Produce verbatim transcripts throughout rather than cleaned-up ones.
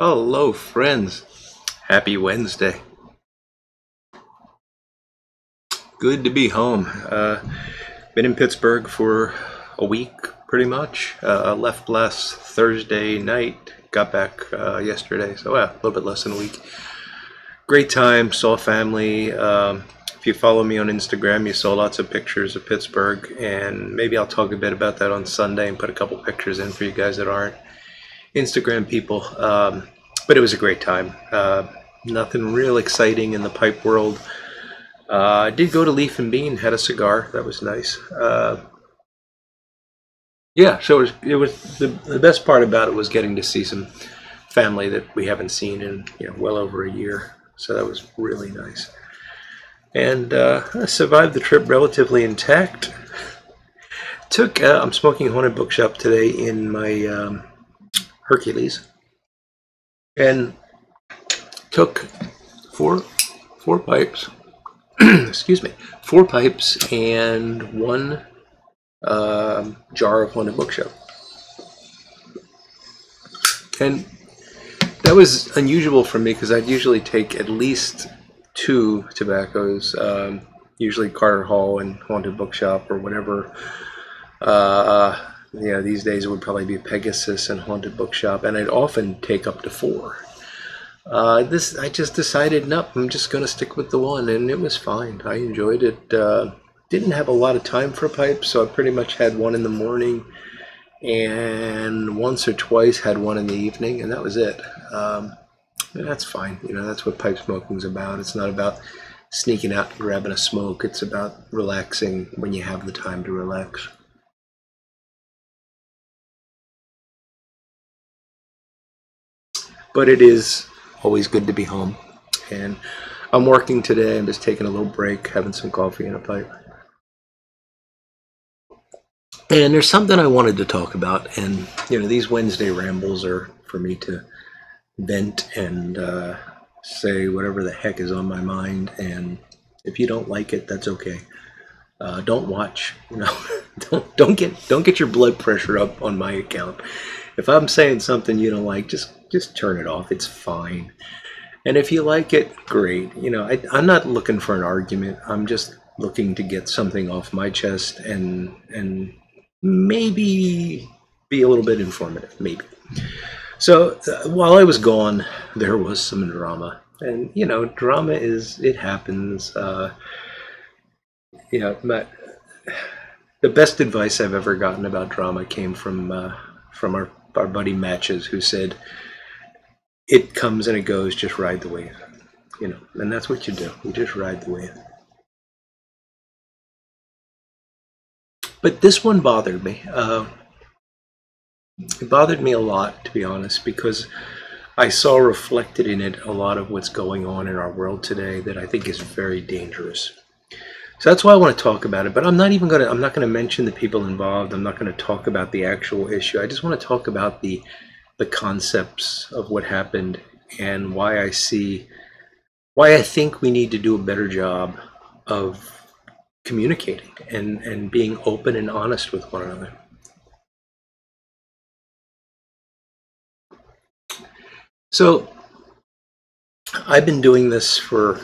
Hello friends, happy Wednesday. Good to be home. Uh, been in Pittsburgh for a week pretty much. Uh, left last Thursday night, got back uh, yesterday, so yeah, a little bit less than a week. Great time, saw family. Um, if you follow me on Instagram, you saw lots of pictures of Pittsburgh, and maybe I'll talk a bit about that on Sunday and put a couple pictures in for you guys that aren't Instagram people, um, but it was a great time. Uh, nothing real exciting in the pipe world. Uh, I did go to Leaf and Bean, had a cigar, that was nice. Uh, yeah, so it was, it was the, the best part about it was getting to see some family that we haven't seen in you know, well over a year, so that was really nice. And uh, I survived the trip relatively intact. Took, uh, I'm smoking Haunted Bookshop today in my um, Hercules, and took four four pipes excuse me four pipes and one uh, jar of Haunted Bookshop, and that was unusual for me because I'd usually take at least two tobaccos, um, usually Carter Hall and Haunted Bookshop or whatever. uh, Yeah, these days it would probably be Pegasus and Haunted Bookshop, and I'd often take up to four. Uh, this I just decided, nope, I'm just going to stick with the one, and it was fine. I enjoyed it. Uh, didn't have a lot of time for pipes, so I pretty much had one in the morning, and once or twice had one in the evening, and that was it. Um, and that's fine. You know, that's what pipe smoking's about. It's not about sneaking out and grabbing a smoke. It's about relaxing when you have the time to relax. But it is always good to be home, and I'm working today. I'm just taking a little break, having some coffee and a pipe. And there's something I wanted to talk about, and you know, these Wednesday rambles are for me to vent and uh, say whatever the heck is on my mind. And if you don't like it, that's okay. Uh, don't watch, you know. don't don't get don't get your blood pressure up on my account. If I'm saying something you don't like, just just turn it off. It's fine. And if you like it, great. You know, I, I'm not looking for an argument. I'm just looking to get something off my chest and and maybe be a little bit informative, maybe. So uh, while I was gone, there was some drama, and you know, drama is it happens. Uh, you know, my, the best advice I've ever gotten about drama came from uh, from our our buddy Matches, who said, "It comes and it goes. Just ride the wave," you know, and that's what you do. You just ride the wave. But this one bothered me. Uh, it bothered me a lot, to be honest, because I saw reflected in it a lot of what's going on in our world today that I think is very dangerous. So that's why I want to talk about it. But I'm not even going to. I'm not going to mention the people involved. I'm not going to talk about the actual issue. I just want to talk about the. the concepts of what happened and why I see, why I think we need to do a better job of communicating and, and being open and honest with one another. So I've been doing this for,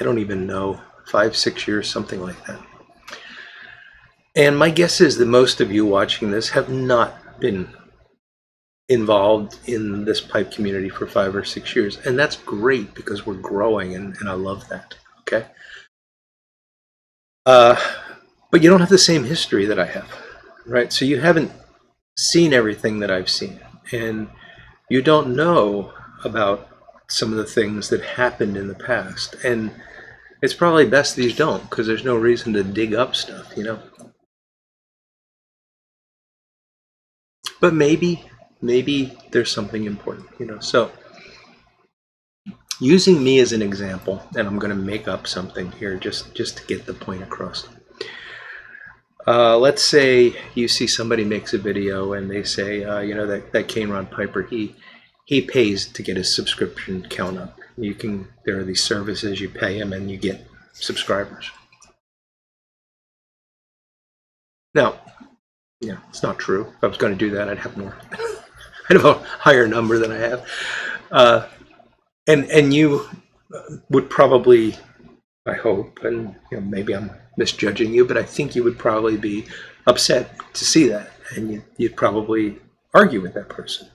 I don't even know, five, six years, something like that. And my guess is that most of you watching this have not been involved in this pipe community for five or six years. And that's great because we're growing, and, and I love that, okay? Uh, but you don't have the same history that I have, right? So you haven't seen everything that I've seen, and you don't know about some of the things that happened in the past. And it's probably best that you don't, because there's no reason to dig up stuff, you know? But maybe, Maybe there's something important, you know. So, using me as an example, and I'm going to make up something here just, just to get the point across. Uh, let's say you see somebody makes a video and they say, uh, you know, that, that CaneRod Piper, he, he pays to get his subscription count up. You can, there are these services, you pay him and you get subscribers. Now, yeah, it's not true. If I was going to do that, I'd have more. kind of a higher number than I have. Uh, and and you would probably, I hope, and you know, maybe I'm misjudging you, but I think you would probably be upset to see that, and you, you'd probably argue with that person.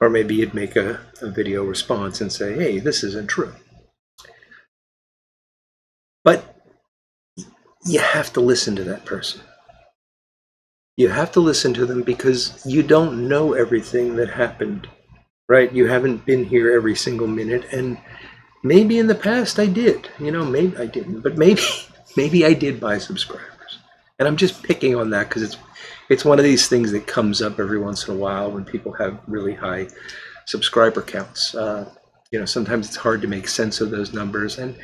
Or maybe you'd make a, a video response and say, hey, this isn't true. But you have to listen to that person. You have to listen to them because you don't know everything that happened, right? You haven't been here every single minute, and maybe in the past I did. You know, maybe I didn't, but maybe maybe I did buy subscribers. And I'm just picking on that because it's it's one of these things that comes up every once in a while when people have really high subscriber counts. Uh, you know, sometimes it's hard to make sense of those numbers, and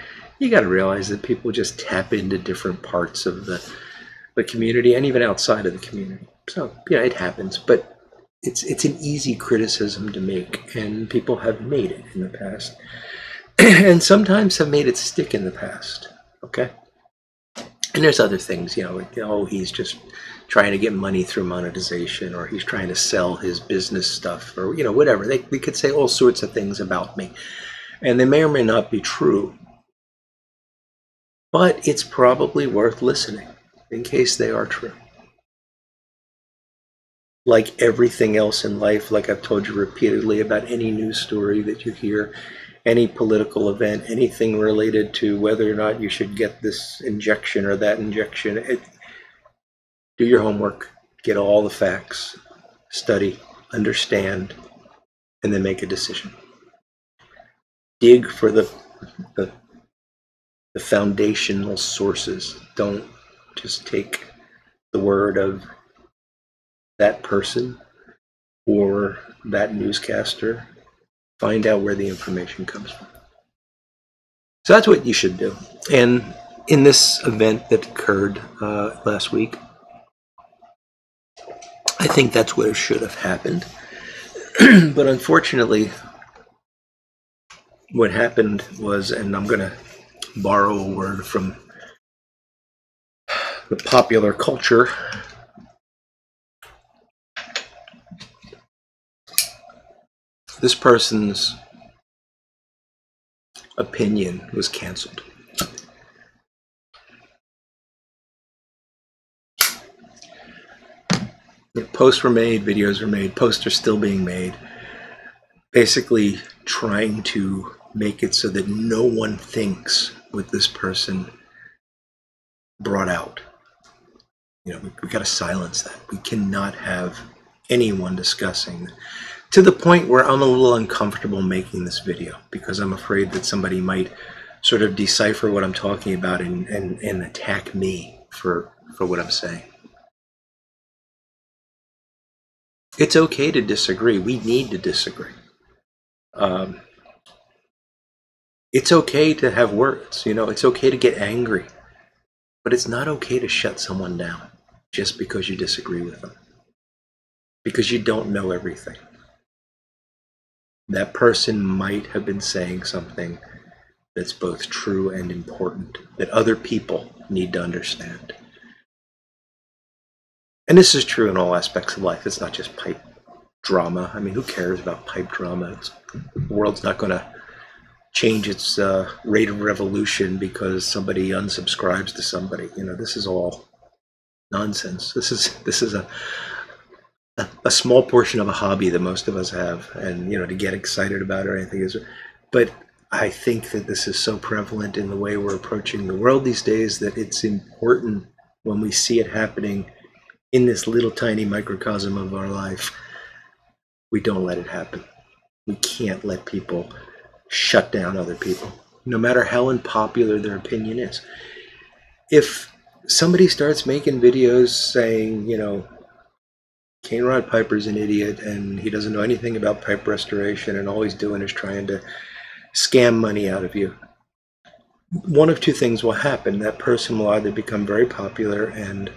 you got to realize that people just tap into different parts of the the community and even outside of the community. So yeah, it happens, but it's it's an easy criticism to make, and people have made it in the past, and sometimes have made it stick in the past. Okay. And there's other things, you know, like, oh, he's just trying to get money through monetization, or he's trying to sell his business stuff, or, you know, whatever. They, they could say all sorts of things about me, and they may or may not be true, but it's probably worth listening in case they are true. Like everything else in life, like I've told you repeatedly about any news story that you hear, any political event, anything related to whether or not you should get this injection or that injection, it, do your homework, get all the facts, study, understand, and then make a decision. Dig for the, the, the foundational sources. Don't just take the word of that person or that newscaster. Find out where the information comes from. So that's what you should do. And in this event that occurred uh, last week, I think that's what should have happened. But unfortunately, what happened was, and I'm going to borrow a word from the popular culture, this person's opinion was canceled. Posts were made, videos were made, posts are still being made, basically trying to make it so that no one thinks what this person brought out. You know, we, we gotta silence that. We cannot have anyone discussing that. To the point where I'm a little uncomfortable making this video because I'm afraid that somebody might sort of decipher what I'm talking about and, and, and attack me for, for what I'm saying. It's okay to disagree. We need to disagree. Um, it's okay to have words, you know, it's okay to get angry, but it's not okay to shut someone down just because you disagree with them, because you don't know everything. That person might have been saying something that's both true and important that other people need to understand. And this is true in all aspects of life. It's not just pipe drama. I mean, who cares about pipe drama? It's, the world's not going to change its uh, rate of revolution because somebody unsubscribes to somebody. You know, this is all nonsense. This is, this is a... a small portion of a hobby that most of us have, and you know, to get excited about or anything is, but I think that this is so prevalent in the way we're approaching the world these days that it's important when we see it happening in this little tiny microcosm of our life, we don't let it happen. We can't let people shut down other people, no matter how unpopular their opinion is. If somebody starts making videos saying, you know, CaneRod Piper's an idiot and he doesn't know anything about pipe restoration and all he's doing is trying to scam money out of you, one of two things will happen. That person will either become very popular and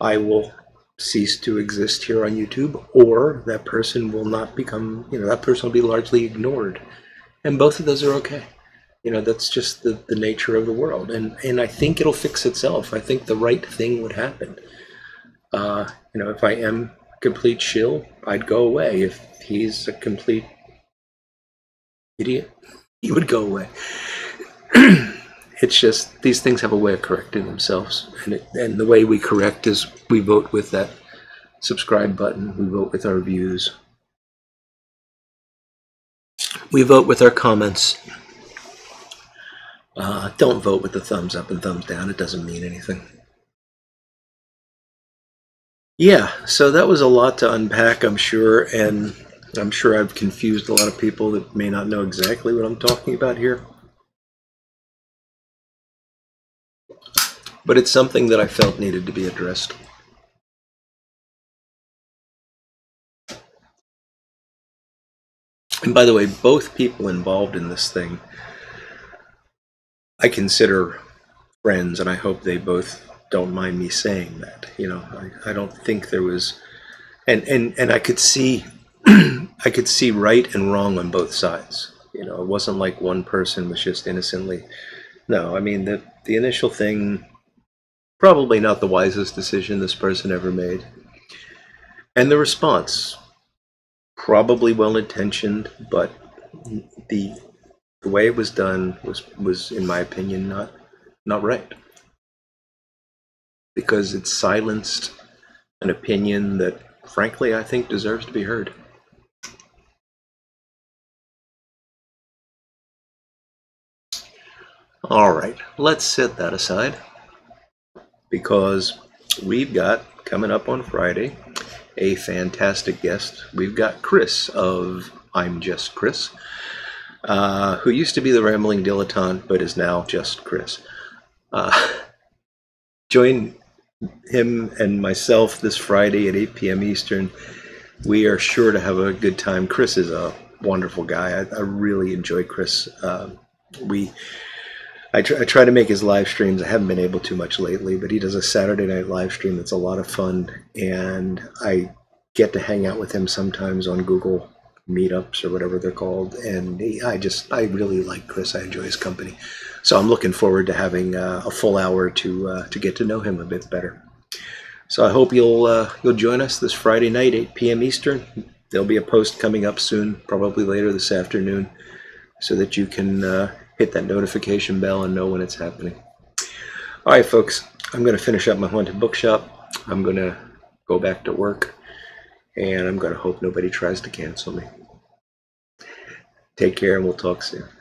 I will cease to exist here on YouTube, or that person will not become, you know, that person will be largely ignored. And both of those are okay. You know, that's just the, the nature of the world. And, and I think it'll fix itself. I think the right thing would happen. Uh, you know, if I am complete shill, I'd go away. If he's a complete idiot, he would go away. It's just, these things have a way of correcting themselves. And, it, and the way we correct is we vote with that subscribe button. We vote with our views. We vote with our comments. Uh, don't vote with the thumbs up and thumbs down. It doesn't mean anything. Yeah, so that was a lot to unpack, I'm sure. And I'm sure I've confused a lot of people that may not know exactly what I'm talking about here. But it's something that I felt needed to be addressed. And by the way, both people involved in this thing, I consider friends, and I hope they both don't mind me saying that. You know, I, I don't think there was, and, and, and I could see, I could see right and wrong on both sides. You know, it wasn't like one person was just innocently, no, I mean, the, the initial thing, probably not the wisest decision this person ever made. And the response, probably well-intentioned, but the, the way it was done was, was, in my opinion, not, not right. Because it silenced an opinion that, frankly, I think deserves to be heard. All right, let's set that aside, because we've got, coming up on Friday, a fantastic guest. We've got Chris of I'm Just Chris, uh, who used to be the Rambling Dilettante, but is now Just Chris. Uh, join him and myself this Friday at eight P M Eastern. We are sure to have a good time. Chris is a wonderful guy. I, I really enjoy Chris. Uh, we... I try, I try to make his live streams. I haven't been able to much lately, but he does a Saturday night live stream that's a lot of fun, and I get to hang out with him sometimes on Google Meetups or whatever they're called, and he, I just, I really like Chris. I enjoy his company. So I'm looking forward to having uh, a full hour to uh, to get to know him a bit better. So I hope you'll, uh, you'll join us this Friday night, eight P M Eastern. There'll be a post coming up soon, probably later this afternoon, so that you can... Uh, hit that notification bell and know when it's happening. All right, folks, I'm going to finish up my Haunted Bookshop. I'm going to go back to work, and I'm going to hope nobody tries to cancel me. Take care, and we'll talk soon.